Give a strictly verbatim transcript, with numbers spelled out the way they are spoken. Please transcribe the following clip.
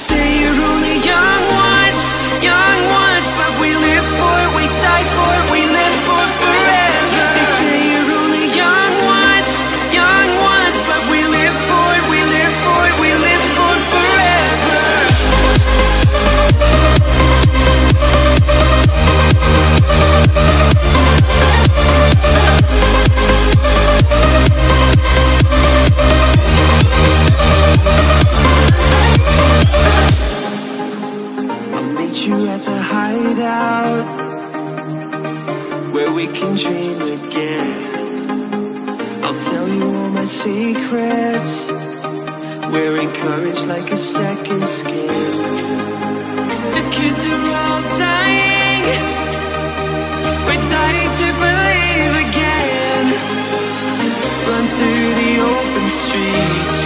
say you're only young once, young once, but we live for it, we die for it, we live for forever. They say you're only young once, young once, but we live for it, we live for it, we live for forever. We can dream again. I'll tell you all my secrets. We're encouraged like a second skin. The kids are all dying. We're dying to believe again. Run through the open streets.